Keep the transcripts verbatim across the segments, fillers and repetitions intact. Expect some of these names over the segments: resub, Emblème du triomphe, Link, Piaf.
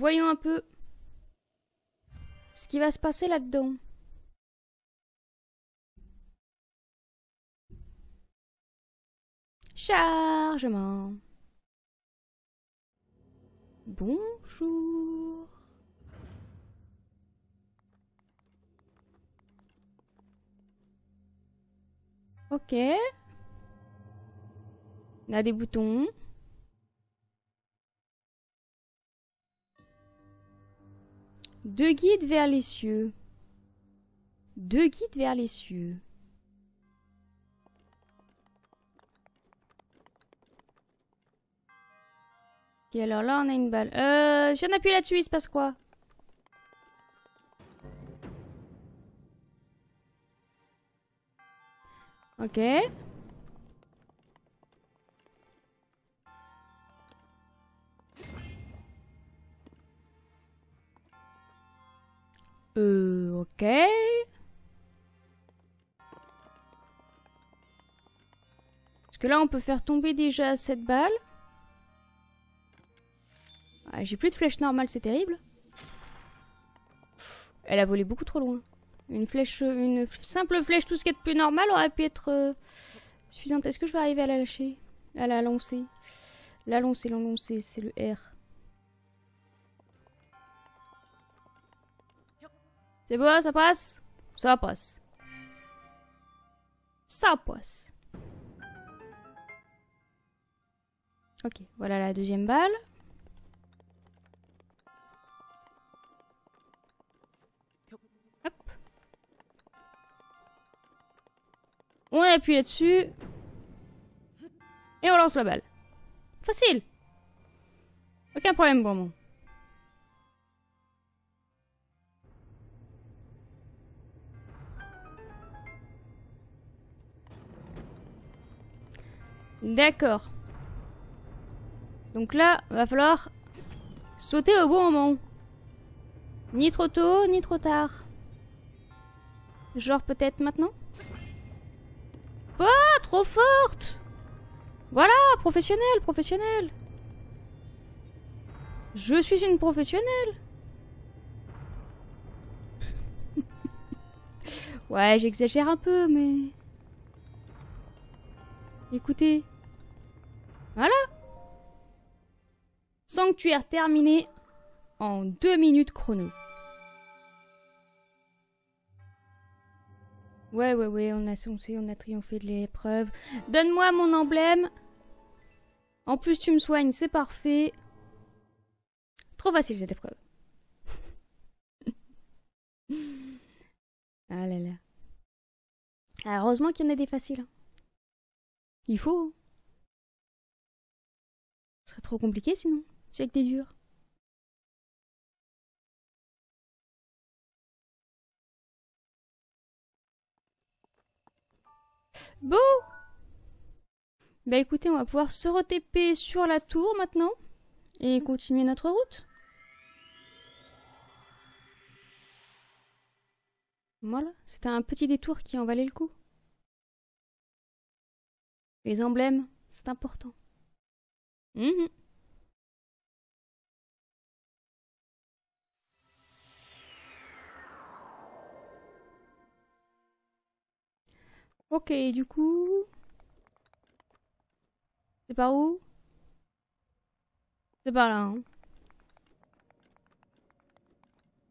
Voyons un peu ce qui va se passer là-dedans. Chargement. Bonjour. Ok. On a des boutons. Deux guides vers les cieux. Deux guides vers les cieux. Ok, alors là, on a une balle. Euh, si on appuie là-dessus, il se passe quoi? Ok. Euh, ok. Parce que là, on peut faire tomber déjà cette balle. Ah, j'ai plus de flèche normale, c'est terrible. Pff, elle a volé beaucoup trop loin. Une flèche, une simple flèche, tout ce qui est de plus normal aurait pu être euh, suffisante. Est-ce que je vais arriver à la lâcher? À la lancer? La lancer, la lancer, c'est le R. C'est bon, ça passe? Ça passe. Ça passe. Ok, voilà la deuxième balle. Hop. On appuie là-dessus. Et on lance la balle. Facile. Aucun problème pour moi. D'accord. Donc là, va falloir sauter au bon moment. Ni trop tôt, ni trop tard. Genre peut-être maintenant? Pas oh, trop forte! Voilà, professionnelle, professionnelle. Je suis une professionnelle. Ouais, j'exagère un peu, mais... Écoutez. Voilà. Sanctuaire terminé en deux minutes chrono. Ouais, ouais, ouais, on a sensé, on a triomphé de l'épreuve. Donne-moi mon emblème. En plus, tu me soignes, c'est parfait. Trop facile cette épreuve. Ah là là. Ah, heureusement qu'il y en a des faciles. Il faut. Ce serait trop compliqué sinon. C'est avec des durs. Bon. Bah écoutez, on va pouvoir se re-T P sur la tour maintenant. Et continuer notre route. Voilà. C'était un petit détour qui en valait le coup. Les emblèmes, c'est important. Mmh. Ok, du coup... C'est par où? C'est par là, hein.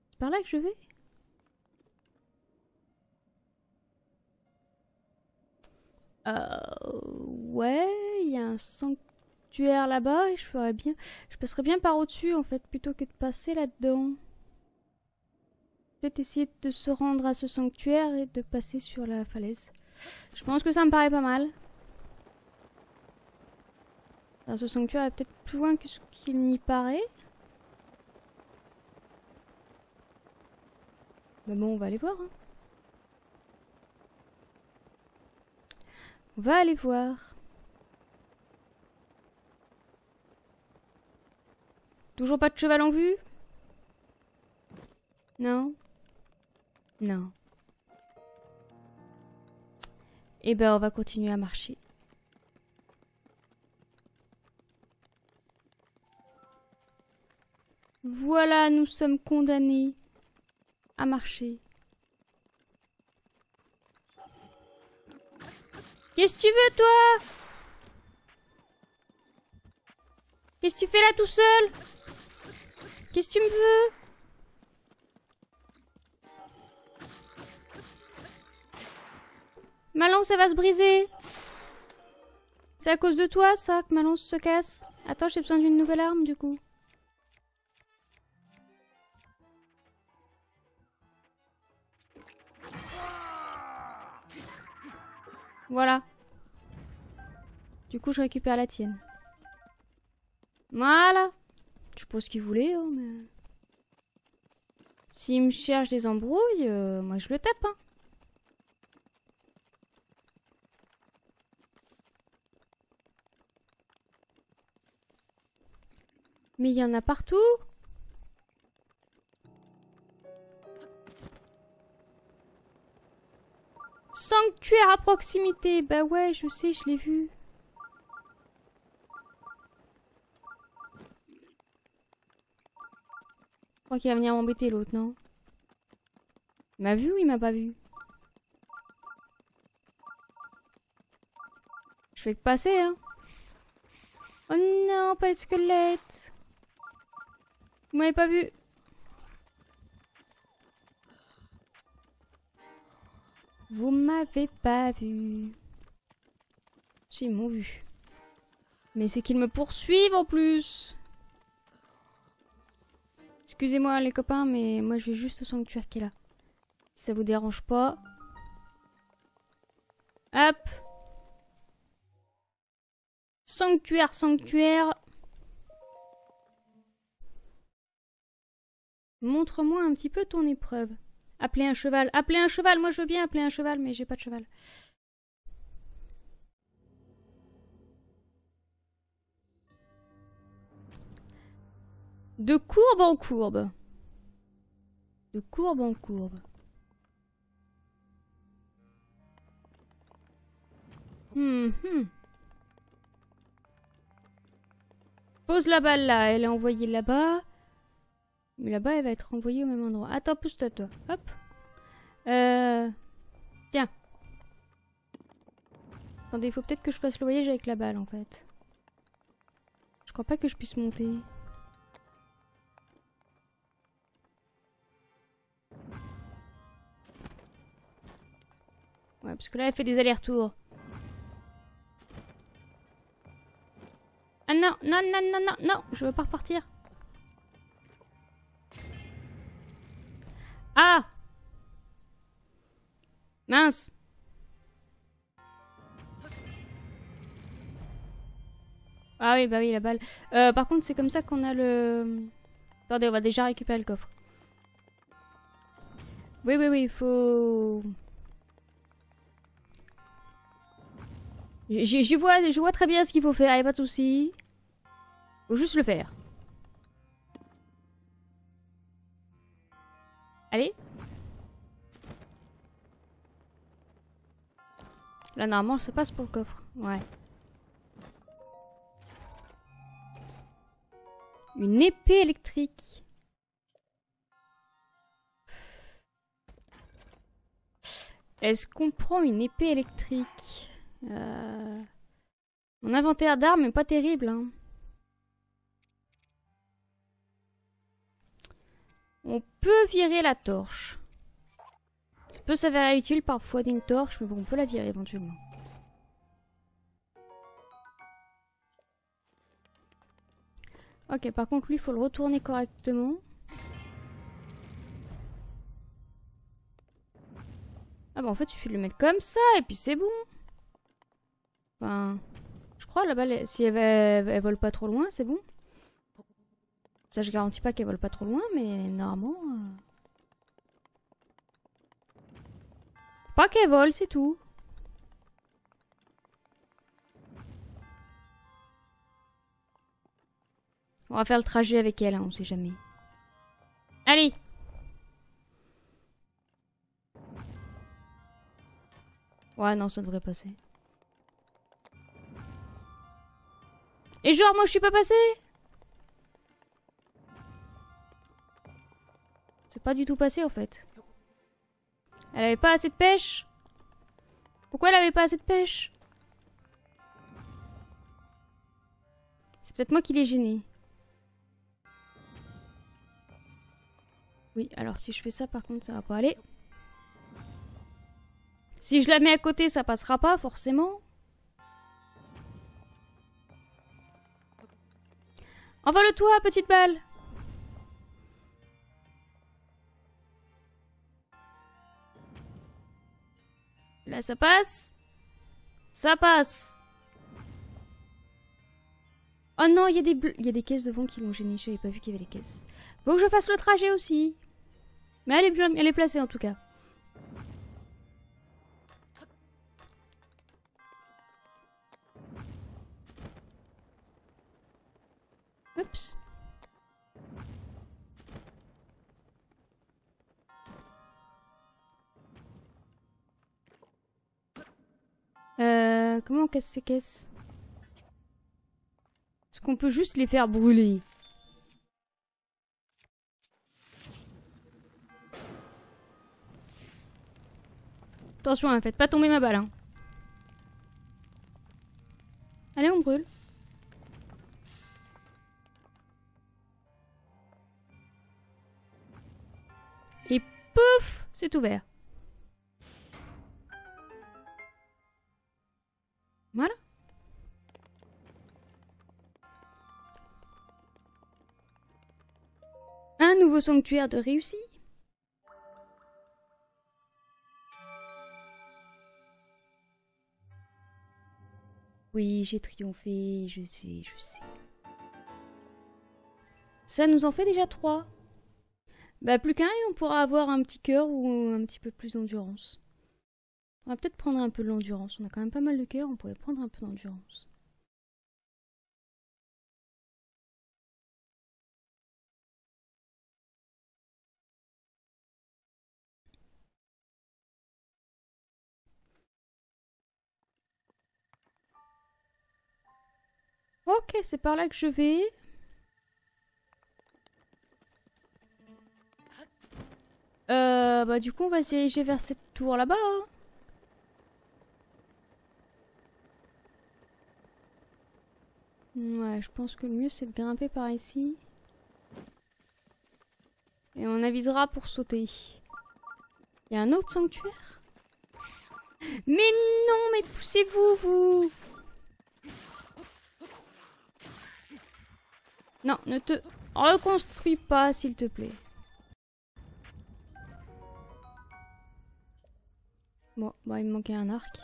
C'est par là que je vais? Euh... Ouais, il y a un sanctuaire là-bas et je ferais bien... Je passerais bien par au-dessus, en fait, plutôt que de passer là-dedans. Peut-être essayer de se rendre à ce sanctuaire et de passer sur la falaise. Je pense que ça me paraît pas mal. Enfin, ce sanctuaire est peut-être plus loin que ce qu'il m'y paraît. Mais bon, on va aller voir, hein. On va aller voir. Toujours pas de cheval en vue? Non? Non. Eh ben, on va continuer à marcher. Voilà, nous sommes condamnés à marcher. Qu'est-ce que tu veux, toi? Qu'est-ce que tu fais là tout seul? Qu'est-ce que tu me veux? Ma lance, ça va se briser. C'est à cause de toi, ça, que ma lance se casse. Attends, j'ai besoin d'une nouvelle arme, du coup. Voilà. Du coup, je récupère la tienne. Voilà. Je suppose qu'il voulait, hein, mais... S'il me cherche des embrouilles, euh, moi je le tape, hein. Mais il y en a partout. Sanctuaire à proximité. Bah ouais, je sais, je l'ai vu. Je crois qu'il va venir m'embêter l'autre, non? Il m'a vu ou il m'a pas vu? Je fais que passer, hein. Oh non, pas les squelettes. Vous m'avez pas vu. Vous m'avez pas vu. Si, ils m'ont vu. Mais c'est qu'ils me poursuivent en plus. Excusez-moi les copains, mais moi je vais juste au sanctuaire qui est là. Si ça vous dérange pas. Hop. Sanctuaire, sanctuaire. Montre-moi un petit peu ton épreuve. Appeler un cheval. Appeler un cheval. Moi, je veux bien appeler un cheval, mais j'ai pas de cheval. De courbe en courbe. De courbe en courbe. Hum, hum. Pose la balle là. Elle est envoyée là-bas. Mais là-bas, elle va être renvoyée au même endroit. Attends, pousse-toi, toi. Hop. Euh... Tiens. Attendez, il faut peut-être que je fasse le voyage avec la balle, en fait. Je crois pas que je puisse monter. Ouais, parce que là, elle fait des allers-retours. Ah non, non, non, non, non, non, je veux pas repartir. Ah! Mince! Ah oui, bah oui, la balle. Euh, par contre, c'est comme ça qu'on a le... Attendez, on va déjà récupérer le coffre. Oui, oui, oui, il faut... J'y vois, je vois très bien ce qu'il faut faire, y'a pas de soucis. Faut juste le faire. Allez. Là, normalement, ça passe pour le coffre. Ouais. Une épée électrique. Est-ce qu'on prend une épée électrique? euh... Mon inventaire d'armes est pas terrible, hein. On peut virer la torche. Ça peut s'avérer utile parfois d'une torche, mais bon, on peut la virer éventuellement. Ok, par contre, lui, il faut le retourner correctement. Ah bah en fait, il suffit de le mettre comme ça, et puis c'est bon. Enfin, je crois, la balle, si elle, elle, elle vole pas trop loin, c'est bon. Ça, je garantis pas qu'elle vole pas trop loin, mais normalement... Euh... Pas qu'elle vole, c'est tout. On va faire le trajet avec elle, hein, on sait jamais. Allez! Ouais, non, ça devrait passer. Et genre, moi, je suis pas passée? pas du tout passé en fait. Elle avait pas assez de pêche. Pourquoi elle avait pas assez de pêche? C'est peut-être moi qui l'ai gênée. Oui, alors si je fais ça par contre ça va pas aller. Si je la mets à côté ça passera pas forcément. Envole toi, petite balle! Là, ça passe. Ça passe. Oh non, il y, y a des caisses devant qui l'ont gêné. Je n'avais pas vu qu'il y avait des caisses. Faut que je fasse le trajet aussi. Mais elle est, elle est placée en tout cas. Oups. Euh, comment on casse ces caisses? Est-ce qu'on peut juste les faire brûler? Attention, hein, faites pas tomber ma balle. Hein. Allez, on brûle. Et pouf, c'est ouvert. Voilà. Un nouveau sanctuaire de réussi. Oui, j'ai triomphé, je sais, je sais. Ça nous en fait déjà trois. Bah plus qu'un et on pourra avoir un petit cœur ou un petit peu plus d'endurance. On va peut-être prendre un peu de l'endurance. On a quand même pas mal de cœur, on pourrait prendre un peu d'endurance. Ok, c'est par là que je vais. Euh, bah du coup on va se diriger vers cette tour là-bas. Hein. Ouais, je pense que le mieux c'est de grimper par ici. Et on avisera pour sauter. Il y a un autre sanctuaire? Mais non, mais poussez-vous, vous! Non, ne te reconstruis pas, s'il te plaît. Bon, bon, il me manquait un arc.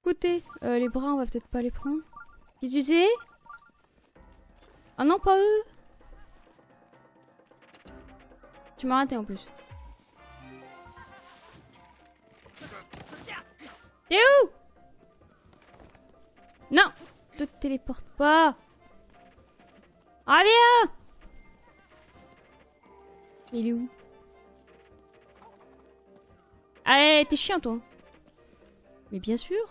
Écoutez, euh, les bras, on va peut-être pas les prendre. Les usés? Ah non, pas eux! Tu m'as raté en plus. T'es où? Non! Ne te téléporte pas! Reviens! Il est où? Allez, t'es chiant toi! Mais bien sûr!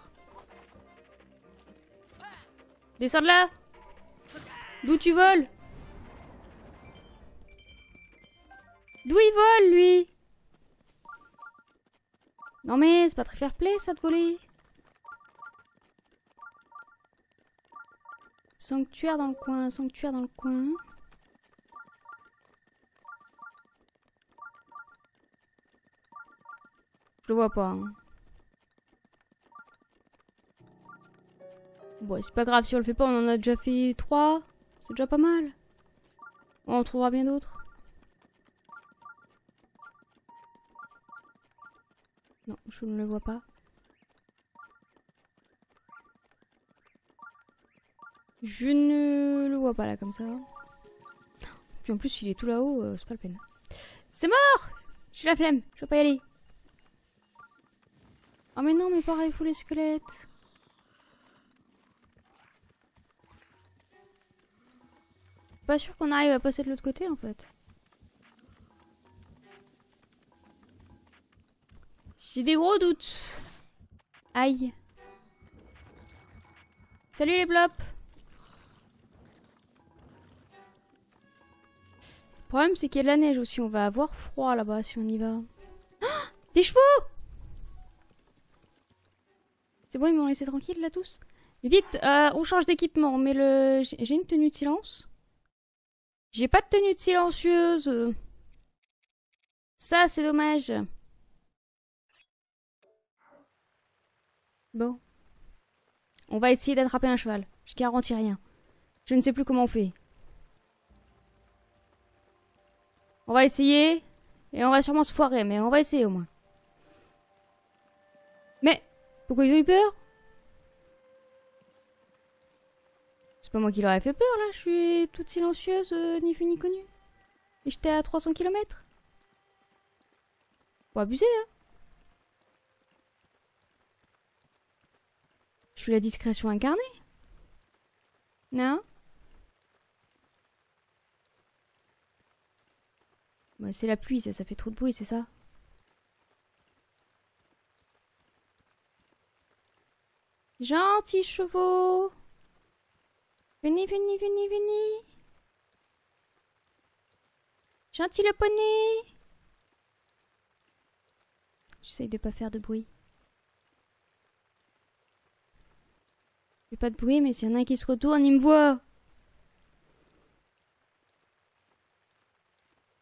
Descends de là! D'où tu voles? D'où il vole, lui? Non mais, c'est pas très fair play, ça, de voler. Sanctuaire dans le coin, sanctuaire dans le coin. Je le vois pas, hein. Bon, c'est pas grave, si on le fait pas, on en a déjà fait trois. C'est déjà pas mal. On en trouvera bien d'autres. Non, je ne le vois pas. Je ne le vois pas là, comme ça. Puis en plus, il est tout là-haut, euh, c'est pas la peine. C'est mort! J'ai la flemme, je vais pas y aller. Oh mais non, mais pareil, il faut les squelettes. Pas sûr qu'on arrive à passer de l'autre côté en fait. J'ai des gros doutes. Aïe. Salut les blops. problème, c'est qu'il y a de la neige aussi. On va avoir froid là-bas si on y va. Ah, des chevaux! C'est bon, ils m'ont laissé tranquille là tous? Vite, euh, on change d'équipement. On met le... J'ai une tenue de silence. J'ai pas de tenue de silencieuse. Ça, c'est dommage. Bon. On va essayer d'attraper un cheval. Je garantis rien. Je ne sais plus comment on fait. On va essayer. Et on va sûrement se foirer, mais on va essayer au moins. Mais pourquoi ils ont eu peur? C'est pas moi qui leur ai fait peur là. Je suis toute silencieuse, euh, ni vue ni connue. Et j'étais à trois cents kilomètres. Faut abuser, hein. Je suis la discrétion incarnée. Non? Bah, c'est la pluie, ça, ça fait trop de bruit, c'est ça? Gentils chevaux! Venez, venez, venez, venez! Gentil le poney! J'essaye de pas faire de bruit. Pas de bruit, mais s'il y en a un qui se retourne, il me voit.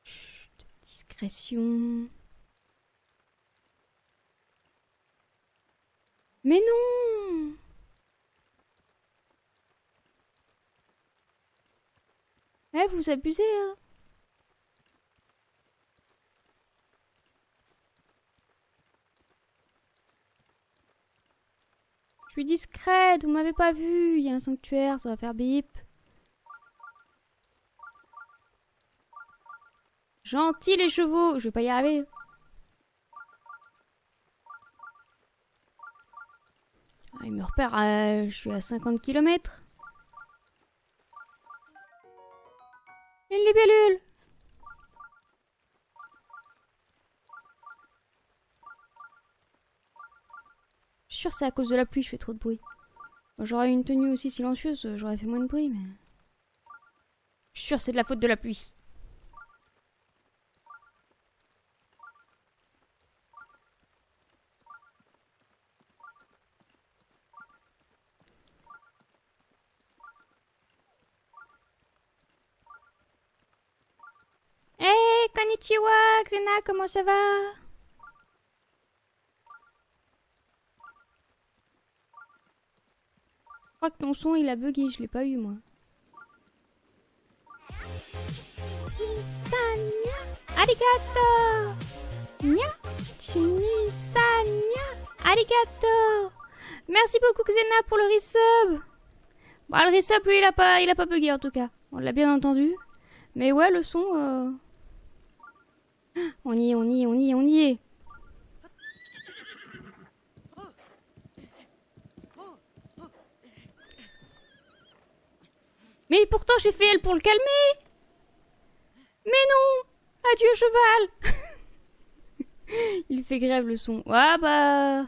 Chut, discrétion. Mais non! Eh, vous abusez, hein? Je suis discrète, vous m'avez pas vu. Il y a un sanctuaire, ça va faire bip. Gentils les chevaux, je vais pas y arriver. Ah, il me repère, euh, je suis à cinquante kilomètres. Une libellule. Je suis sûr c'est à cause de la pluie, je fais trop de bruit. J'aurais une tenue aussi silencieuse, j'aurais fait moins de bruit, mais... Je suis sûr c'est de la faute de la pluie. Hey, konnichiwa, Xena, comment ça va? Je crois que ton son il a bugué, je l'ai pas eu moi. Nisanya, arigato. Nya, Nisanya, arigato. Merci beaucoup Xena pour le resub. Bon, le resub lui il a pas, il a pas bugué en tout cas. On l'a bien entendu. Mais ouais, le son. Euh... On y est, on y est, on y est, on y est. Mais pourtant j'ai fait elle pour le calmer. Mais non. Adieu cheval. Il fait grève le son. Ah bah...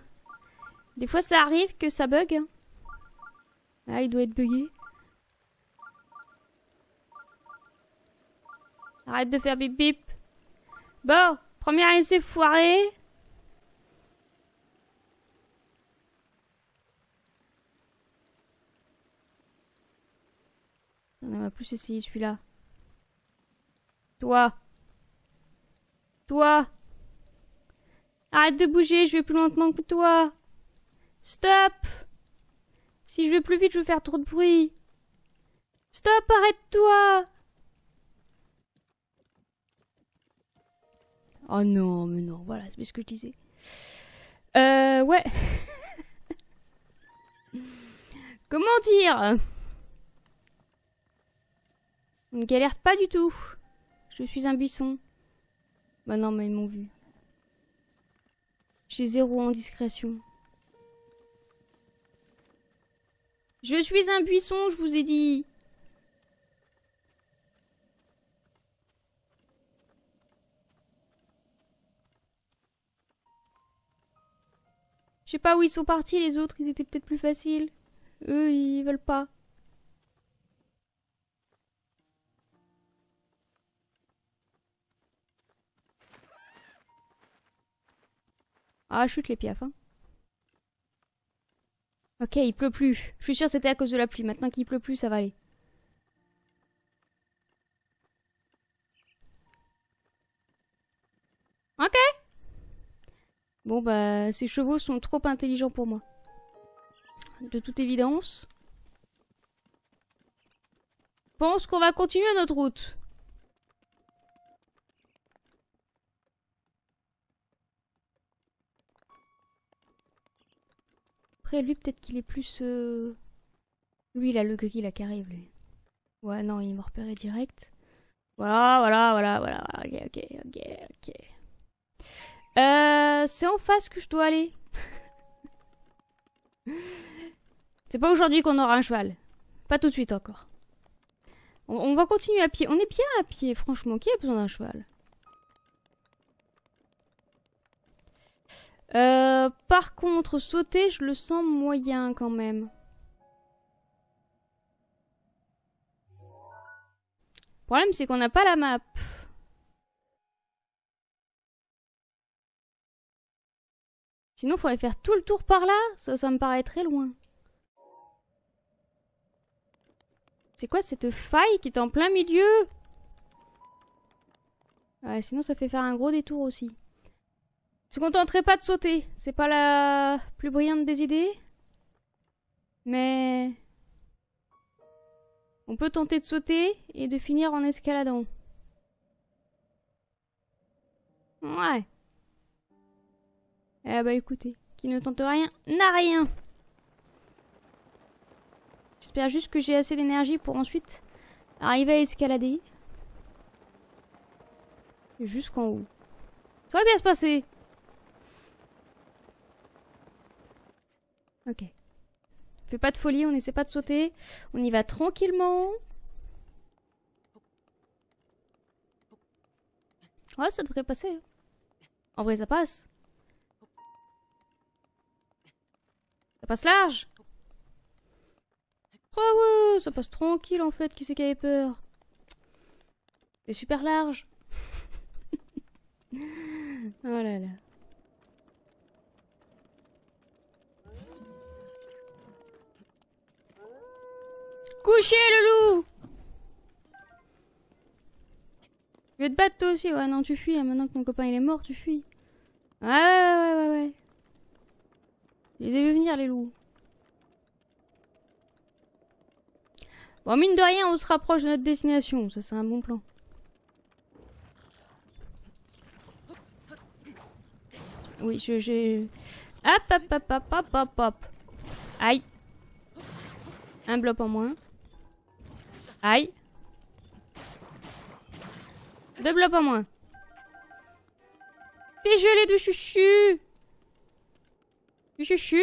Des fois ça arrive que ça bug. Ah il doit être bugué. Arrête de faire bip bip. Bon, premier essai foiré. On va plus essayer celui-là. Toi. Toi. Arrête de bouger, je vais plus lentement que toi. Stop. Si je vais plus vite, je vais faire trop de bruit. Stop, arrête-toi. Oh non, mais non, voilà, c'est ce que je disais. Euh, ouais. Comment dire ? On ne galère pas du tout. Je suis un buisson. Bah non, mais ils m'ont vu. J'ai zéro en discrétion. Je suis un buisson, je vous ai dit. Je sais pas où ils sont partis les autres, ils étaient peut-être plus faciles. Eux, ils veulent pas. Ah, chute les piafs, hein. Ok, il pleut plus. Je suis sûre que c'était à cause de la pluie. Maintenant qu'il pleut plus, ça va aller. Ok. Bon, bah, ces chevaux sont trop intelligents pour moi. De toute évidence. Je pense qu'on va continuer notre route. Après, lui, peut-être qu'il est plus... Euh... Lui, il a le gris, là, qui arrive, lui. Ouais, non, il m'a repéré direct. Voilà, voilà, voilà, voilà. Ok, ok, ok, ok. Euh, c'est en face que je dois aller. C'est pas aujourd'hui qu'on aura un cheval. Pas tout de suite encore. On, on va continuer à pied. On est bien à pied, franchement. Qui a besoin d'un cheval? Euh, par contre, sauter, je le sens moyen quand même. Le problème, c'est qu'on n'a pas la map. Sinon, il faudrait faire tout le tour par là. Ça, ça me paraît très loin. C'est quoi cette faille qui est en plein milieu? Ouais, sinon, ça fait faire un gros détour aussi. Je ne me contenterai pas de sauter. C'est pas la plus brillante des idées. Mais... on peut tenter de sauter et de finir en escaladant. Ouais. Eh bah écoutez, qui ne tente rien, n'a rien. J'espère juste que j'ai assez d'énergie pour ensuite arriver à escalader. Jusqu'en haut. Ça va bien se passer. Ok. Fais pas de folie, on n'essaie pas de sauter. On y va tranquillement. Ouais, ça devrait passer. En vrai, ça passe. Ça passe large. Oh ouais, ça passe tranquille en fait, qui c'est qui avait peur? C'est super large. Oh là là. Couchez le loup! Je vais te battre toi aussi. Ouais, non, tu fuis. Hein. Maintenant que ton copain il est mort, tu fuis. Ouais, ouais, ouais, ouais, ouais. Je les ai vu venir, les loups. Bon, mine de rien, on se rapproche de notre destination. Ça, c'est un bon plan. Oui, je... j'ai... Hop, hop, hop, hop, hop, hop, hop. Aïe. Un bloc en moins. Aïe. Deux blocs en moins. T'es gelé de chuchu. Du chuchu.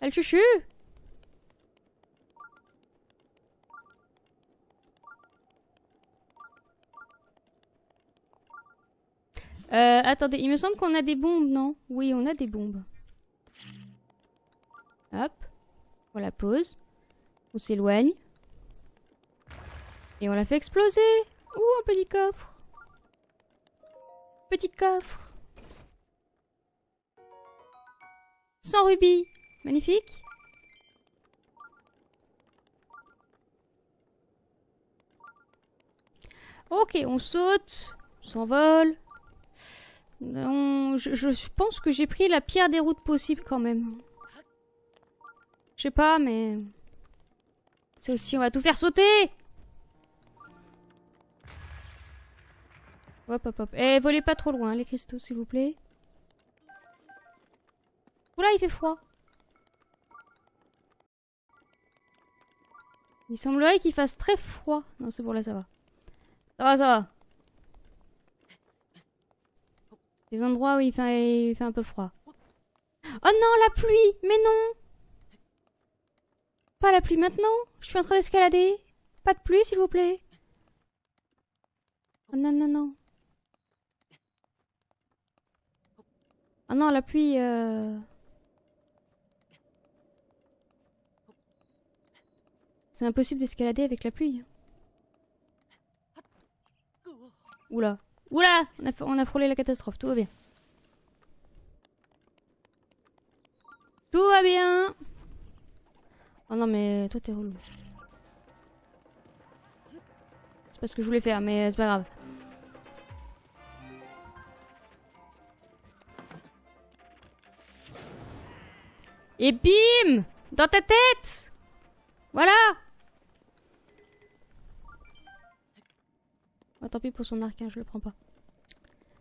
Elle chuchu. Euh, attendez, il me semble qu'on a des bombes, non? Oui, on a des bombes. Hop. On la pose. On s'éloigne. Et on la fait exploser. Ouh, un petit coffre. Petit coffre. cent rubis. Magnifique. Ok, on saute. On s'envole. Je, je pense que j'ai pris la pire des routes possibles quand même. Je sais pas, mais... c'est aussi, on va tout faire sauter. Hop, hop, hop. Eh, volez pas trop loin, les cristaux, s'il vous plaît. Oula, il fait froid. Il semblerait qu'il fasse très froid. Non, c'est bon, là, ça va. Ça va, ça va. Les endroits où il fait, il fait un peu froid. Oh non, la pluie! Mais non! Pas la pluie maintenant! Je suis en train d'escalader. Pas de pluie, s'il vous plaît. Oh non, non, non. Oh non, la pluie... Euh... c'est impossible d'escalader avec la pluie. Oula. Oula, on a, on a frôlé la catastrophe, tout va bien. Tout va bien. Oh non mais toi t'es relou. C'est pas ce que je voulais faire mais c'est pas grave. Et bim! Dans ta tête! Voilà! Oh, tant pis pour son arc, hein, je le prends pas.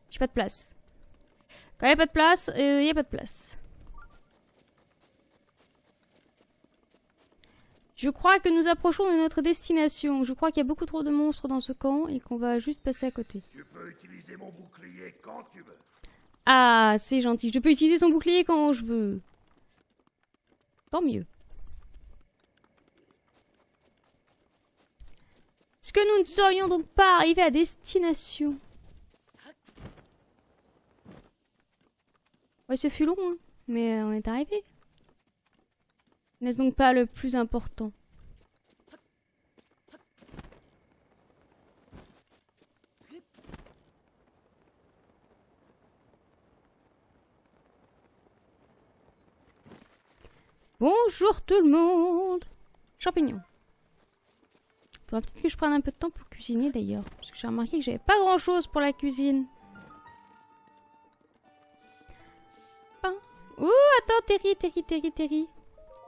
J'ai pas de place. Quand y'a pas de place, euh, y'a pas de place. Je crois que nous approchons de notre destination. Je crois qu'il y a beaucoup trop de monstres dans ce camp et qu'on va juste passer à côté. Tu peux utiliser mon bouclier quand tu veux. Ah, c'est gentil. Je peux utiliser son bouclier quand je veux. Tant mieux. Est-ce que nous ne serions donc pas arrivés à destination? Ouais, ce fut long, hein, mais on est arrivés. N'est-ce donc pas le plus important? Bonjour tout le monde! Champignons. Il faudra peut-être que je prenne un peu de temps pour cuisiner d'ailleurs. Parce que j'ai remarqué que j'avais pas grand chose pour la cuisine. Pain. Ouh, attends, Terry, Terry, Terry, Terry.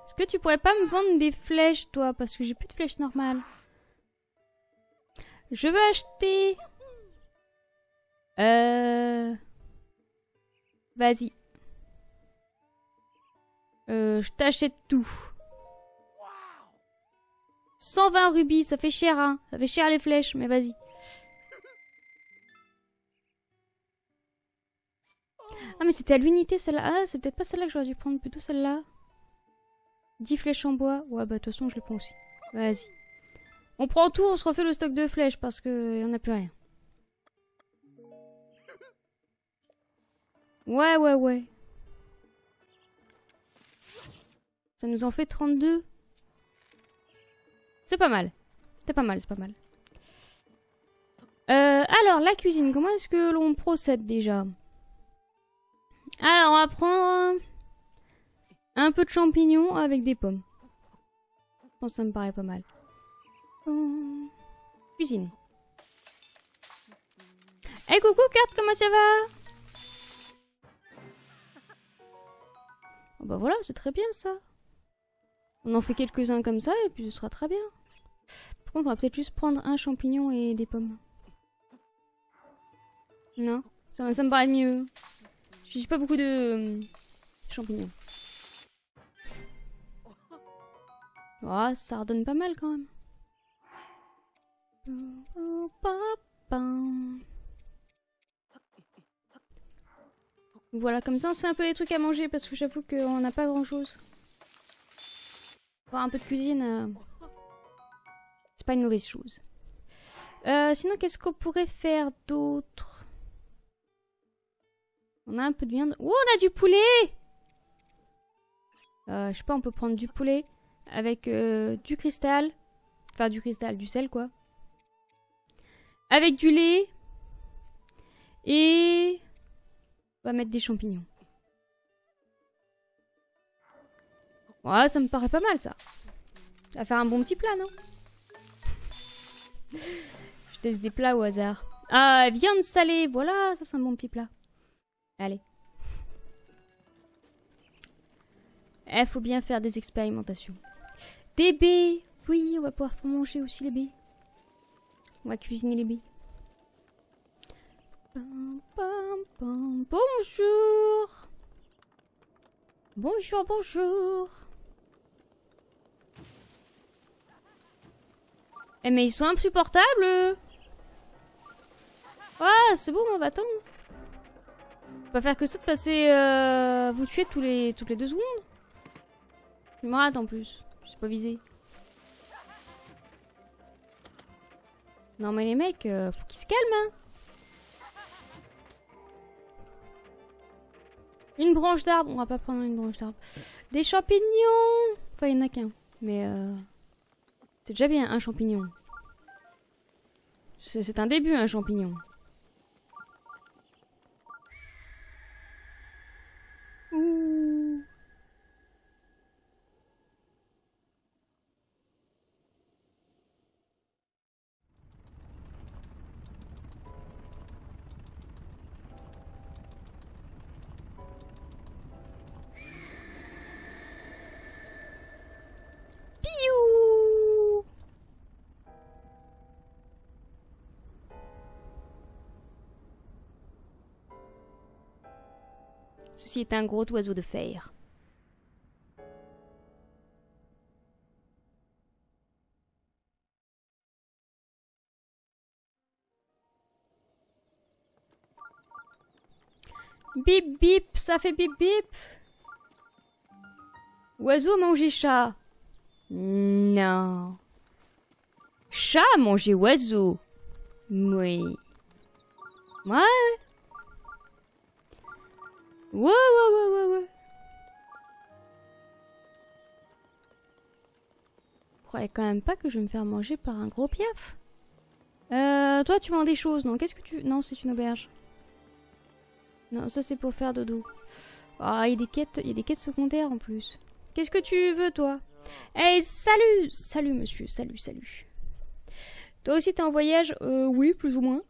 Est-ce que tu pourrais pas me vendre des flèches, toi? Parce que j'ai plus de flèches normales. Je veux acheter. Euh. Vas-y. Euh, je t'achète tout. cent vingt rubis, ça fait cher, hein. Ça fait cher les flèches, mais vas-y. Ah, mais c'était à l'unité celle-là. Ah, c'est peut-être pas celle-là que j'aurais dû prendre, plutôt celle-là. dix flèches en bois. Ouais, bah de toute façon, je les prends aussi. Vas-y. On prend tout, on se refait le stock de flèches parce que on a plus rien. Ouais, ouais, ouais. Ça nous en fait trente-deux. C'est pas mal. C'est pas mal, c'est pas mal. Euh, alors, la cuisine, comment est-ce que l'on procède déjà? Alors, on va prendre un peu de champignons avec des pommes. Je pense que ça me paraît pas mal. Hum, cuisiner. Eh hey, coucou, Carte, comment ça va? Oh, bah voilà, c'est très bien ça. On en fait quelques-uns comme ça et puis ce sera très bien. Par contre, on va peut-être juste prendre un champignon et des pommes. Non, ça, ça me paraît mieux. Je n'ai pas beaucoup de euh, champignons. Oh, ça redonne pas mal quand même. Voilà, comme ça on se fait un peu des trucs à manger parce que j'avoue qu'on n'a pas grand-chose. Un peu de cuisine, euh... c'est pas une mauvaise chose. Euh, sinon, qu'est-ce qu'on pourrait faire d'autre? On a un peu de viande. Oh, on a du poulet! euh, Je sais pas, on peut prendre du poulet avec euh, du cristal. Enfin, du cristal, du sel, quoi. Avec du lait. Et... on va mettre des champignons. Ouais, ça me paraît pas mal ça. Ça va faire un bon petit plat, non? Je teste des plats au hasard. Ah, viande salée, voilà, ça c'est un bon petit plat. Allez. Eh, faut bien faire des expérimentations. Des baies, oui, on va pouvoir manger aussi les baies. On va cuisiner les baies. Pam, pam, pam. Bonjour! Bonjour, bonjour! Eh mais ils sont insupportables! Ah, c'est bon, on va attendre. On peut pas faire que ça de passer... Euh, vous tuer tous les, toutes les deux secondes. Je me rate en plus. Je sais pas viser. Non mais les mecs, euh, faut qu'ils se calment. Hein. Une branche d'arbre. On va pas prendre une branche d'arbre. Des champignons. Enfin, il y en a qu'un. Mais... Euh... c'est déjà bien, un champignon. C'est un début, un champignon. Ouh. Ceci est un gros oiseau de fer. Bip bip, ça fait bip bip. Oiseau manger chat. Non. Chat manger oiseau. Oui. Ouais. Ouais, ouais, ouais, ouais, ouais. Je croyais quand même pas que je vais me faire manger par un gros piaf. Euh, toi, tu vends des choses, non? Qu'est-ce que tu... Non, c'est une auberge. Non, ça c'est pour faire dodo. Ah, il y a des quêtes, il y a des quêtes secondaires en plus. Qu'est-ce que tu veux, toi? Hey, salut! Salut, monsieur, salut, salut. Toi aussi, t'es en voyage? Euh, oui, plus ou moins.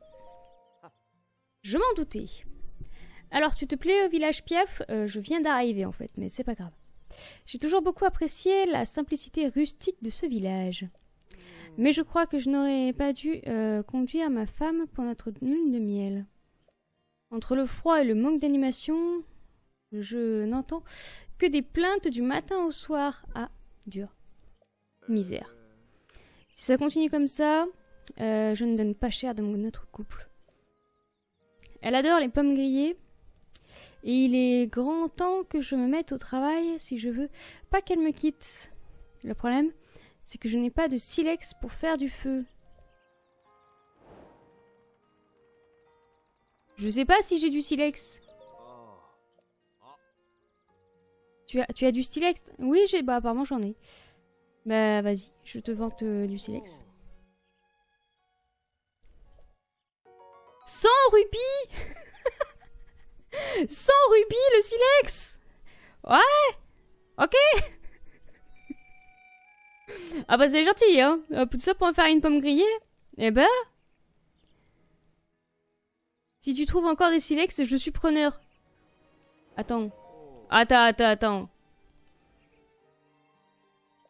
Je m'en doutais. Alors, tu te plais au village Piaf? euh, Je viens d'arriver, en fait, mais c'est pas grave. J'ai toujours beaucoup apprécié la simplicité rustique de ce village. Mais je crois que je n'aurais pas dû euh, conduire ma femme pour notre lune de miel. Entre le froid et le manque d'animation, je n'entends que des plaintes du matin au soir. Ah, dur. Misère. Si ça continue comme ça, euh, je ne donne pas cher de mon, notre couple. Elle adore les pommes grillées. Et il est grand temps que je me mette au travail si je veux pas qu'elle me quitte. Le problème, c'est que je n'ai pas de silex pour faire du feu. Je sais pas si j'ai du silex. Tu as, tu as du silex? Oui, j'ai. Bah, apparemment, j'en ai. Bah, vas-y, je te vante euh, du silex. cent rubis cent rubis le silex. Ouais. Ok. Ah bah, c'est gentil, hein. Tout ça pour me faire une pomme grillée. Eh bah. Si tu trouves encore des silex, je suis preneur. Attends. Attends, attends, attends.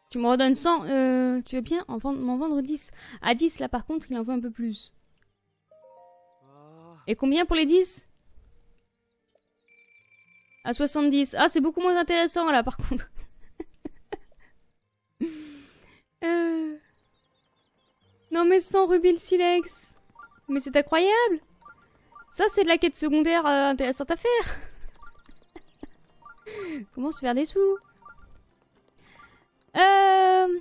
Tu me redonnes cent. Euh, tu veux bien m'en vendre dix? À dix, là, par contre, il en veut un peu plus. Et combien pour les dix? À soixante-dix. Ah, c'est beaucoup moins intéressant, là, par contre. euh... Non, mais cent rubis le silex. Mais c'est incroyable. Ça, c'est de la quête secondaire euh, intéressante à faire. Comment se faire des sous? Euh...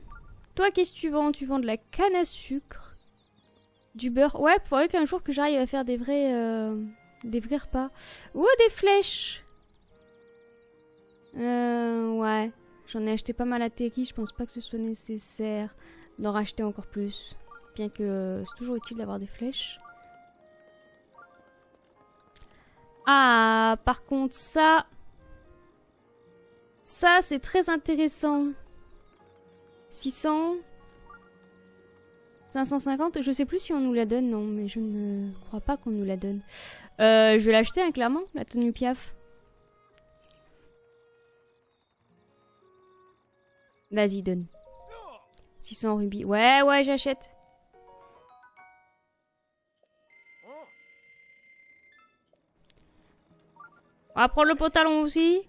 Toi, qu'est-ce que tu vends? Tu vends de la canne à sucre, du beurre. Ouais, il faudrait qu'un jour que j'arrive à faire des vrais... Euh, des vrais repas. Ou oh, des flèches. Euh... Ouais. J'en ai acheté pas mal à Terry. Je pense pas que ce soit nécessaire d'en racheter encore plus. Bien que euh, c'est toujours utile d'avoir des flèches. Ah, par contre, ça... Ça, c'est très intéressant. six cents... cinq cent cinquante... Je sais plus si on nous la donne, non, mais je ne crois pas qu'on nous la donne. Euh, je vais l'acheter, hein, clairement, la tenue Piaf. Vas-y, donne. six cents rubis. Ouais, ouais, j'achète. On va prendre le pantalon aussi.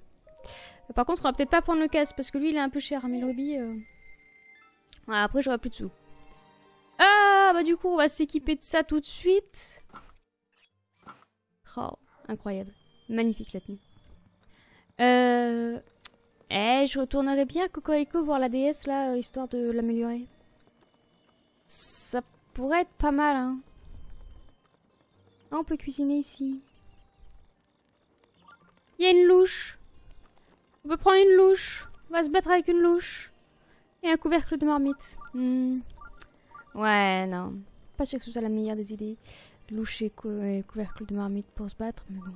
Par contre, on va peut-être pas prendre le casque parce que lui, il est un peu cher. Mais le hobby... Euh... Ouais, après, j'aurai plus de sous. Ah, bah du coup, on va s'équiper de ça tout de suite. Oh, incroyable. Magnifique, la tenue. Euh... Eh, je retournerai bien Cocorico voir la déesse, là, histoire de l'améliorer. Ça pourrait être pas mal, hein. Ah, on peut cuisiner ici. Il y a une louche. On peut prendre une louche. On va se battre avec une louche. Et un couvercle de marmite. Hmm. Ouais, non. Pas sûr que ce soit la meilleure des idées. Louche et, cou et couvercle de marmite pour se battre, mais bon.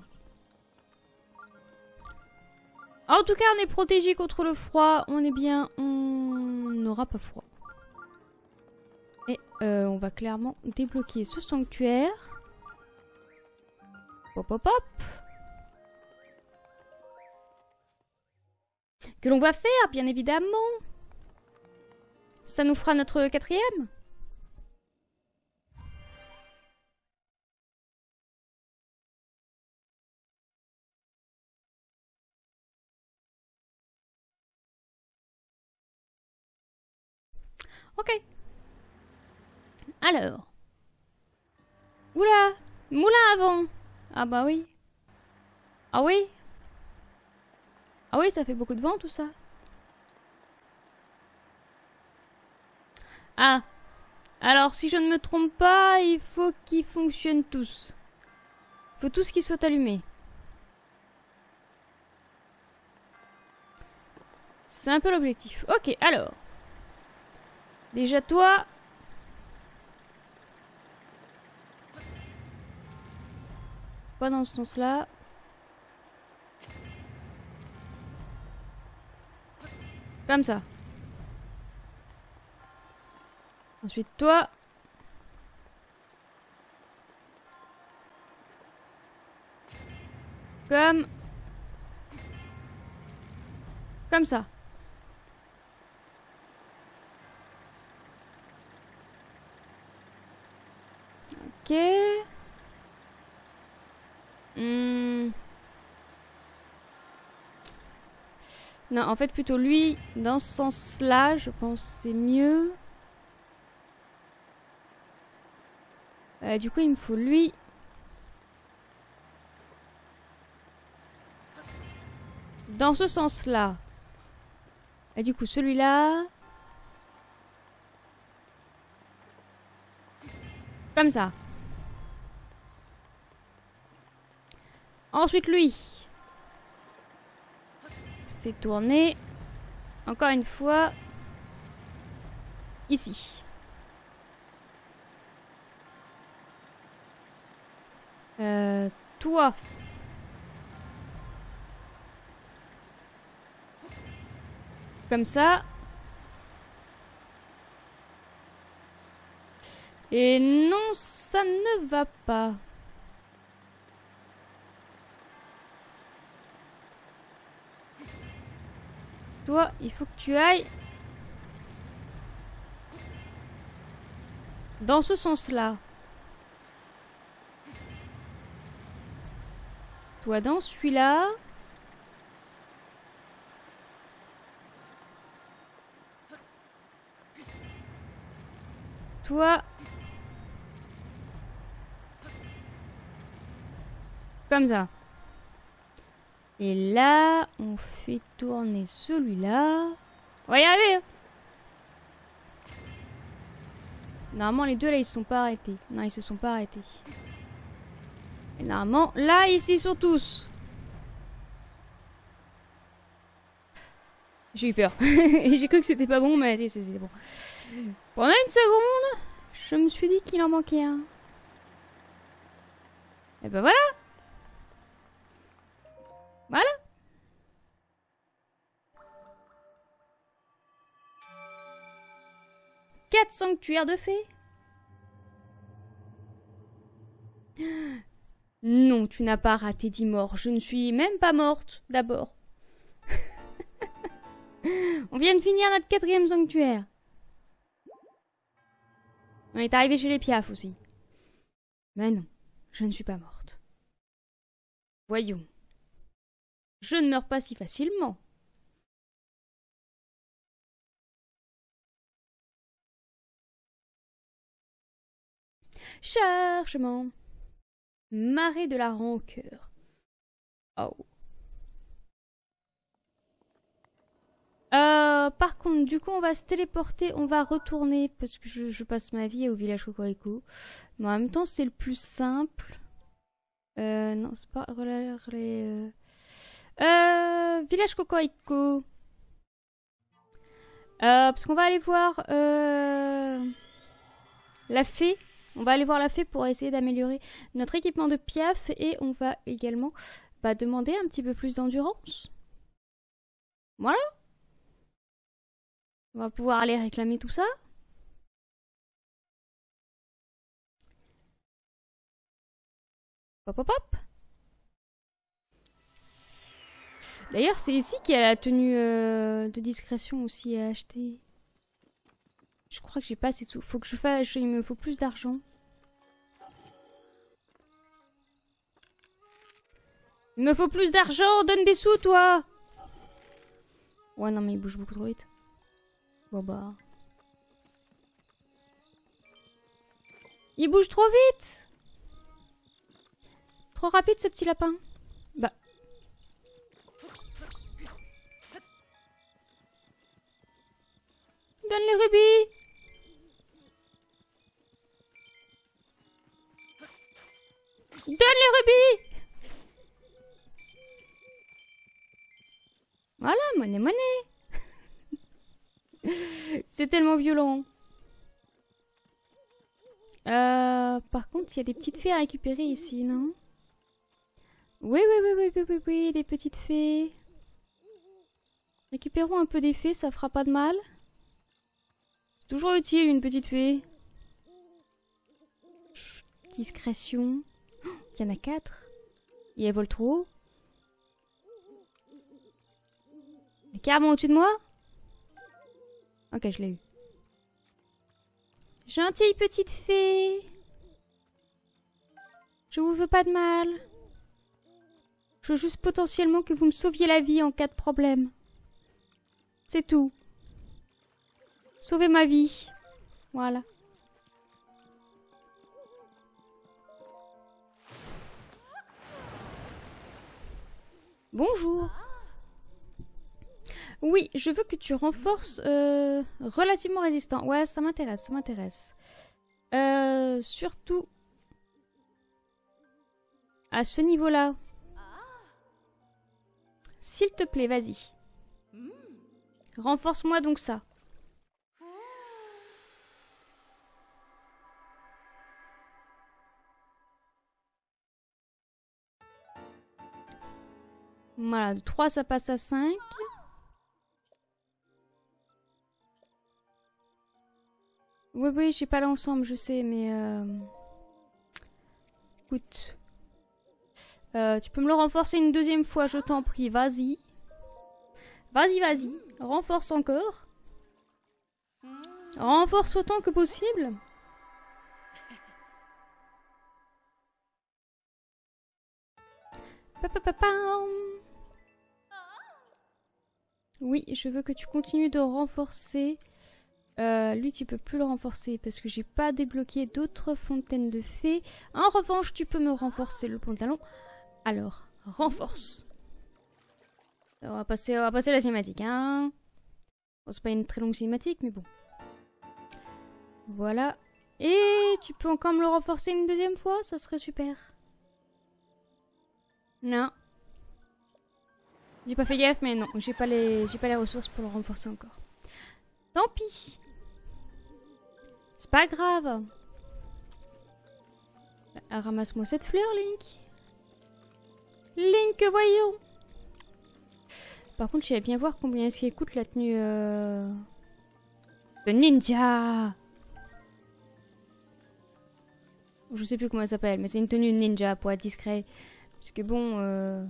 En tout cas, on est protégé contre le froid. On est bien. On n'aura pas froid. Et euh, on va clairement débloquer ce sanctuaire. Hop, hop, hop. Que l'on va faire, bien évidemment. Ça nous fera notre quatrième. Ok. Alors. Oula! Moulin avant! Ah bah oui. Ah oui? Ah oui, ça fait beaucoup de vent tout ça. Ah. Alors, si je ne me trompe pas, il faut qu'ils fonctionnent tous. Il faut tous qu'ils soient allumés. C'est un peu l'objectif. Ok, alors. Déjà toi... Pas dans ce sens-là. Comme ça. Ensuite toi. Comme. Comme ça. Ok. Mmh. Non, en fait plutôt lui, dans ce sens-là, je pense c'est mieux. Euh, du coup, il me faut lui. Dans ce sens-là. Et du coup, celui-là. Comme ça. Ensuite, lui. Je fais tourner. Encore une fois. Ici. Euh, toi. Comme ça. Et non, ça ne va pas. Toi, il faut que tu ailles dans ce sens-là. Toi dans celui-là. Toi. Comme ça. Et là, on fait tourner celui-là. On va y arriver. Normalement, les deux là, ils se sont pas arrêtés. Non, ils se sont pas arrêtés. Et normalement, là, ici, ils sont tous. J'ai eu peur. J'ai cru que c'était pas bon, mais si, c'était bon. Pendant une seconde, je me suis dit qu'il en manquait un. Et ben voilà. Voilà. Quatre sanctuaires de fées. Non, tu n'as pas raté dix morts. Je ne suis même pas morte, d'abord. On vient de finir notre quatrième sanctuaire. On est arrivé chez les Piaf aussi. Mais non, je ne suis pas morte. Voyons. Je ne meurs pas si facilement. Chargement. Marée de la rancœur. Oh. Euh, par contre, du coup, on va se téléporter, on va retourner, parce que je, je passe ma vie au village Cocorico. Mais en même temps, c'est le plus simple. Euh, non, c'est pas... Euh, euh, village Cocorico. Euh, parce qu'on va aller voir... Euh, la fée. On va aller voir la fée pour essayer d'améliorer notre équipement de piaf et on va également bah, demander un petit peu plus d'endurance. Voilà. On va pouvoir aller réclamer tout ça. Hop hop hop. D'ailleurs, c'est ici qu'il y a la tenue euh, de discrétion aussi à acheter. Je crois que j'ai pas assez de sous. Faut que je fasse. Il me faut plus d'argent. Il me faut plus d'argent. Donne des sous, toi. Ouais, non, mais il bouge beaucoup trop vite. Bon bah. Il bouge trop vite. Trop rapide ce petit lapin. Bah. Donne les rubis. Donne les rubis. Voilà, monnaie, monnaie. C'est tellement violent. Euh, par contre, il y a des petites fées à récupérer ici, non? Oui, oui, oui, oui, oui, oui, oui, des petites fées. Récupérons un peu des fées, ça fera pas de mal. C'est toujours utile, une petite fée. Chut, discrétion. Oh, il y en a quatre. Et elles volent trop haut. Elle est carrément au-dessus de moi? Ok, je l'ai eu. Gentille petite fée. Je vous veux pas de mal. Je veux juste potentiellement que vous me sauviez la vie en cas de problème. C'est tout. Sauvez ma vie. Voilà. Bonjour. Oui, je veux que tu renforces euh, relativement résistant. Ouais, ça m'intéresse, ça m'intéresse. Euh, surtout à ce niveau-là. S'il te plaît, vas-y. Renforce-moi donc ça. Voilà, de trois, ça passe à cinq. Oui, oui, j'ai pas l'ensemble, je sais, mais... Euh... Écoute. Euh, tu peux me le renforcer une deuxième fois, je t'en prie, vas-y. Vas-y, vas-y, renforce encore. Renforce autant que possible. Oui, je veux que tu continues de renforcer... Euh, lui, tu peux plus le renforcer parce que j'ai pas débloqué d'autres fontaines de fées. En revanche, tu peux me renforcer le pantalon. Alors, renforce. On va passer, on va passer à la cinématique, hein. Bon, c'est pas une très longue cinématique, mais bon. Voilà. Et tu peux encore me le renforcer une deuxième fois, ça serait super. Non. J'ai pas fait gaffe, mais non, j'ai pas les, j'ai pas les ressources pour le renforcer encore. Tant pis. C'est pas grave. Bah, ramasse-moi cette fleur, Link. Link, voyons. Par contre, j'allais bien voir combien est-ce qu'il coûte la tenue... Euh... de ninja. Je sais plus comment elle s'appelle, mais c'est une tenue ninja pour être discret. Parce que bon... Euh...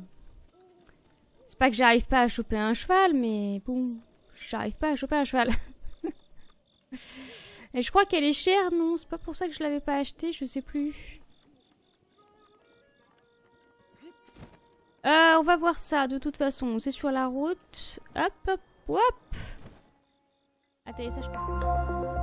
C'est pas que j'arrive pas à choper un cheval, mais bon... J'arrive pas à choper un cheval. Et je crois qu'elle est chère, non? C'est pas pour ça que je l'avais pas achetée, je sais plus. Euh, on va voir ça, de toute façon. C'est sur la route. Hop, hop, hop. Atterrissage pas.